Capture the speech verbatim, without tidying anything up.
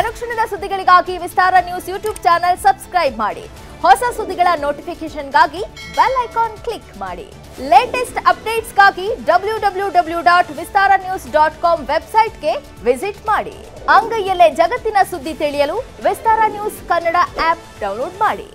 ಅನುಕ್ಷಣದ ಸುದ್ದಿಗಳಿಗಾಗಿ Vistara news YouTube channel subscribe ಮಾಡಿ ಹೊಸ ಸುದ್ದಿಗಳ ನೋಟಿಫಿಕೇಶನ್ ಗಾಗಿ ಬೆಲ್ ಐಕಾನ್ ಕ್ಲಿಕ್ ಮಾಡಿ ಲೇಟೆಸ್ಟ್ ಅಪ್ಡೇಟ್ಸ್ ಗಾಗಿ w w w dot vistara news dot com website ಗೆ ವಿಸಿಟ್ ಮಾಡಿ ಅಂಗೈಯಲ್ಲೇ ಜಗತ್ತಿನ ಸುದ್ದಿ ತಿಳಿಯಲು Vistara news Kannada app download ಮಾಡಿ।